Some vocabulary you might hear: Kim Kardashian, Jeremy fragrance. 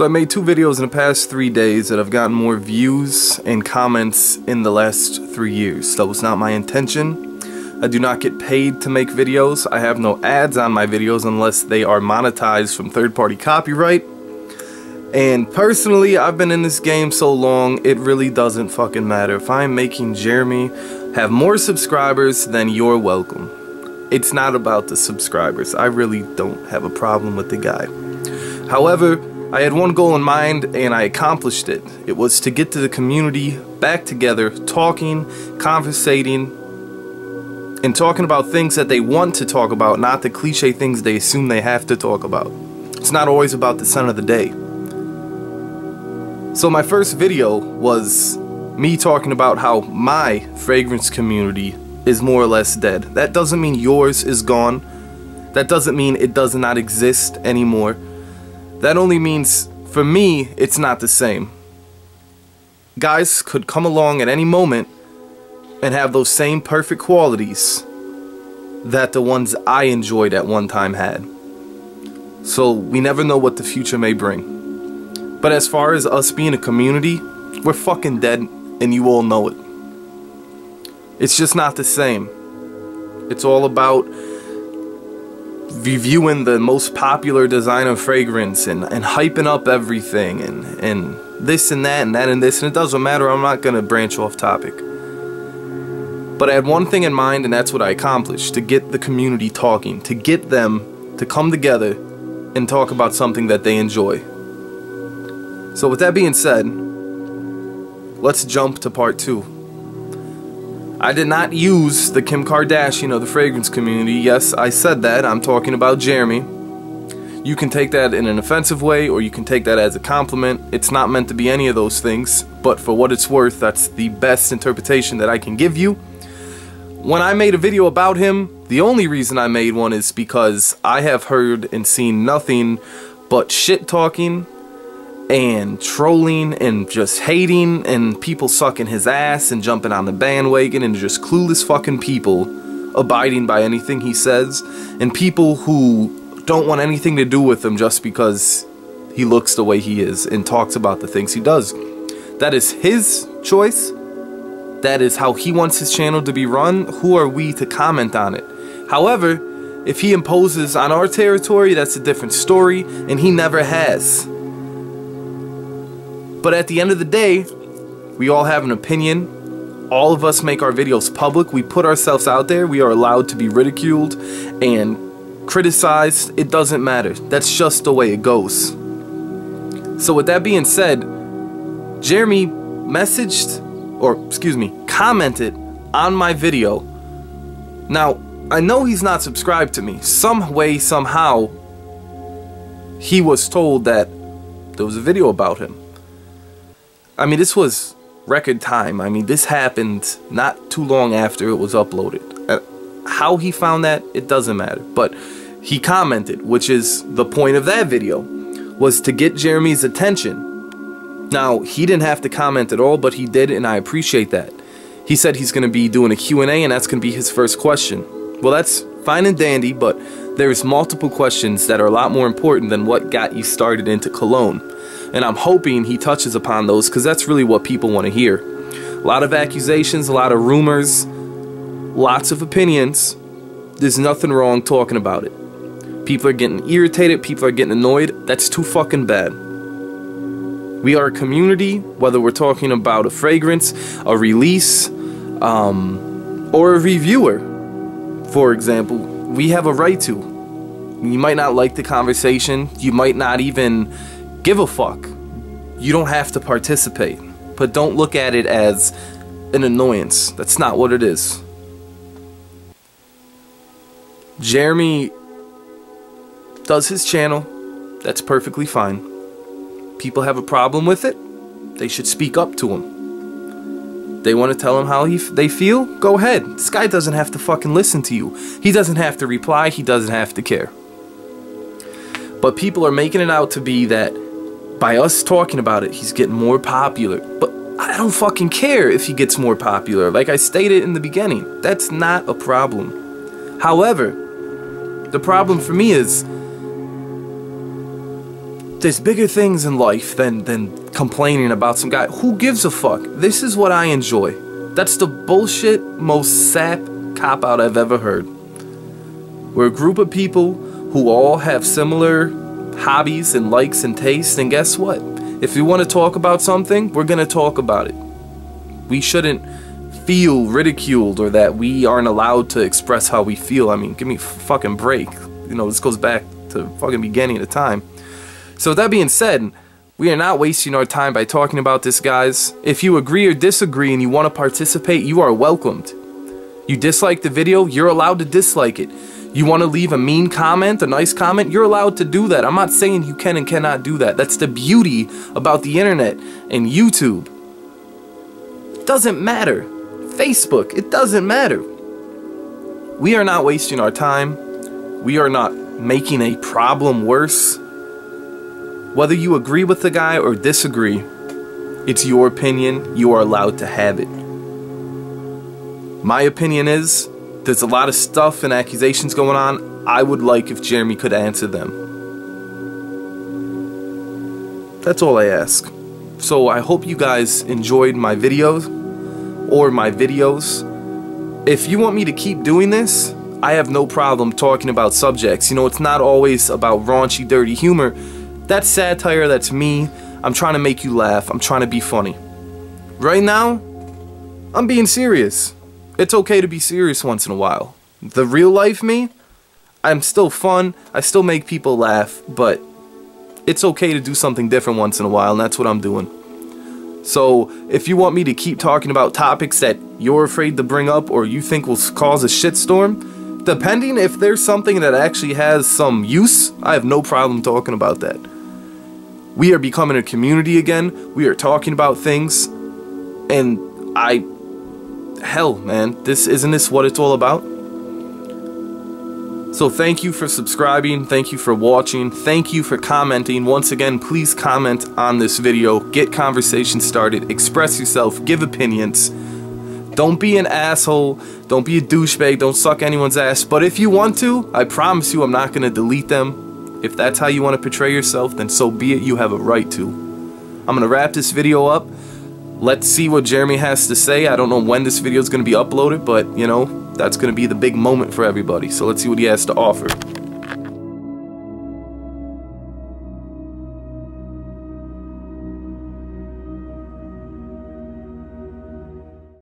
So I made 2 videos in the past 3 days that have gotten more views and comments in the last 3 years. That was not my intention. I do not get paid to make videos. I have no ads on my videos unless they are monetized from third-party copyright. And personally, I've been in this game so long, it really doesn't fucking matter. If I'm making Jeremy have more subscribers, then you're welcome. It's not about the subscribers. I really don't have a problem with the guy. However, I had one goal in mind and I accomplished it. It was to get to the community back together, talking, conversating, and talking about things that they want to talk about, not the cliche things they assume they have to talk about. It's not always about the sun of the day. So my first video was me talking about how my fragrance community is more or less dead. That doesn't mean yours is gone. That doesn't mean it does not exist anymore. That only means, for me, it's not the same. Guys could come along at any moment and have those same perfect qualities that the ones I enjoyed at one time had. So we never know what the future may bring. But as far as us being a community, we're fucking dead and you all know it. It's just not the same. It's all about reviewing the most popular designer fragrance and hyping up everything and this and that and that and this, and it doesn't matter. I'm not gonna branch off topic, but I had one thing in mind, and that's what I accomplished: to get the community talking, to get them to come together and talk about something that they enjoy. So with that being said, let's jump to part 2. I did not use the Kim Kardashian of the fragrance community. Yes, I said that. I'm talking about Jeremy. You can take that in an offensive way, or you can take that as a compliment. It's not meant to be any of those things, but for what it's worth, that's the best interpretation that I can give you. When I made a video about him, the only reason I made one is because I have heard and seen nothing but shit talking and trolling and just hating and people sucking his ass and jumping on the bandwagon and just clueless fucking people abiding by anything he says, and people who don't want anything to do with him just because he looks the way he is and talks about the things he does. That is his choice. That is how he wants his channel to be run. Who are we to comment on it? However, if he imposes on our territory, that's a different story, and he never has. But at the end of the day, we all have an opinion. All of us make our videos public. We put ourselves out there. We are allowed to be ridiculed and criticized. It doesn't matter. That's just the way it goes. So with that being said, Jeremy commented on my video. Now, I know he's not subscribed to me. Some way, somehow, he was told that there was a video about him. I mean, this was record time. I mean, this happened not too long after it was uploaded. How he found that, it doesn't matter. But he commented, which is the point of that video, was to get Jeremy's attention. Now, he didn't have to comment at all, but he did, and I appreciate that. He said he's going to be doing a Q&A, and that's going to be his first question. Well, that's fine and dandy, but there's multiple questions that are a lot more important than what got you started into cologne. And I'm hoping he touches upon those, because that's really what people want to hear. A lot of accusations, a lot of rumors, lots of opinions. There's nothing wrong talking about it. People are getting irritated, people are getting annoyed. That's too fucking bad. We are a community, whether we're talking about a fragrance, a release, or a reviewer, for example. We have a right to. You might not like the conversation, you might not even give a fuck. You don't have to participate, but don't look at it as an annoyance. That's not what it is. Jeremy does his channel. That's perfectly fine. People have a problem with it. They should speak up to him. They want to tell him how they feel? Go ahead. This guy doesn't have to fucking listen to you. He doesn't have to reply. He doesn't have to care. But people are making it out to be that by us talking about it, he's getting more popular. But I don't fucking care if he gets more popular. Like I stated in the beginning, that's not a problem. However, the problem for me is There's bigger things in life than complaining about some guy. Who gives a fuck? This is what I enjoy. That's the bullshit, most sap cop-out I've ever heard. We're a group of people who all have similar hobbies and likes and tastes, and guess what? If you want to talk about something, we're going to talk about it. We shouldn't feel ridiculed or that we aren't allowed to express how we feel. I mean, give me a fucking break. You know, this goes back to fucking beginning of the time. So with that being said, we are not wasting our time by talking about this, guys. If you agree or disagree and you want to participate, you are welcomed. You dislike the video, you're allowed to dislike it. You want to leave a mean comment, a nice comment, you're allowed to do that. I'm not saying you can and cannot do that. That's the beauty about the internet and YouTube. It doesn't matter. Facebook, it doesn't matter. We are not wasting our time. We are not making a problem worse. Whether you agree with the guy or disagree, it's your opinion. You are allowed to have it. My opinion is, there's a lot of stuff and accusations going on. I would like if Jeremy could answer them. That's all I ask. So I hope you guys enjoyed my videos, or my videos. If you want me to keep doing this, I have no problem talking about subjects. You know, it's not always about raunchy, dirty humor. That's satire, that's me. I'm trying to make you laugh. I'm trying to be funny. Right now, I'm being serious. It's okay to be serious once in a while. The real life me, I'm still fun, I still make people laugh, but it's okay to do something different once in a while, and that's what I'm doing. So if you want me to keep talking about topics that you're afraid to bring up or you think will cause a shitstorm, depending if there's something that actually has some use, I have no problem talking about that. We are becoming a community again, we are talking about things, and hell, man, isn't this what it's all about? So thank you for subscribing, thank you for watching, thank you for commenting. Once again, please comment on this video, get conversation started, express yourself, give opinions. Don't be an asshole, don't be a douchebag, don't suck anyone's ass, but if you want to, I promise you I'm not going to delete them. If that's how you want to portray yourself, then so be it, you have a right to. I'm going to wrap this video up. Let's see what Jeremy has to say. I don't know when this video is going to be uploaded, but, you know, that's going to be the big moment for everybody. So let's see what he has to offer.